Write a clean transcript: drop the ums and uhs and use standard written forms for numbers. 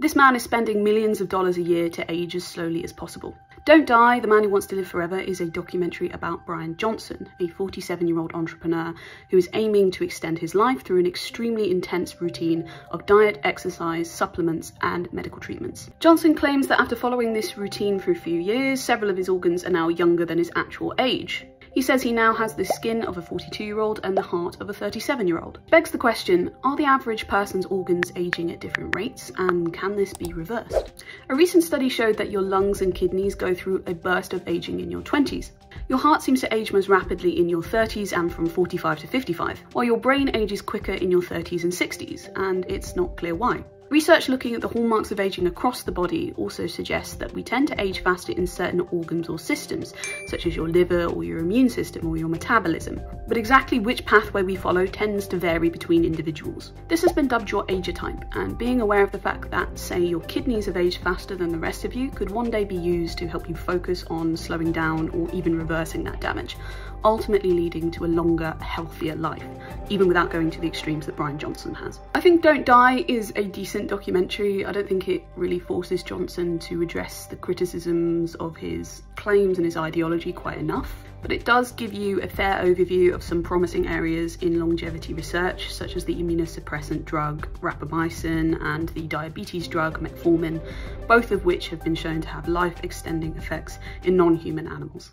This man is spending millions of dollars a year to age as slowly as possible. Don't Die, The Man Who Wants to Live Forever is a documentary about Brian Johnson, a 47-year-old entrepreneur who is aiming to extend his life through an extremely intense routine of diet, exercise, supplements, and medical treatments. Johnson claims that after following this routine for a few years, several of his organs are now younger than his actual age. He says he now has the skin of a 42-year-old and the heart of a 37-year-old. Begs the question, are the average person's organs aging at different rates, and can this be reversed? A recent study showed that your lungs and kidneys go through a burst of aging in your 20s. Your heart seems to age most rapidly in your 30s and from 45 to 55, while your brain ages quicker in your 30s and 60s, and it's not clear why. Research looking at the hallmarks of aging across the body also suggests that we tend to age faster in certain organs or systems, such as your liver or your immune system or your metabolism, but exactly which pathway we follow tends to vary between individuals. This has been dubbed your ageotype, and being aware of the fact that, say, your kidneys have aged faster than the rest of you could one day be used to help you focus on slowing down or even reversing that damage, ultimately leading to a longer, healthier life, even without going to the extremes that Brian Johnson has. I think Don't Die is a decent documentary. I don't think it really forces Johnson to address the criticisms of his claims and his ideology quite enough, but it does give you a fair overview of some promising areas in longevity research, such as the immunosuppressant drug rapamycin and the diabetes drug metformin, both of which have been shown to have life-extending effects in non-human animals.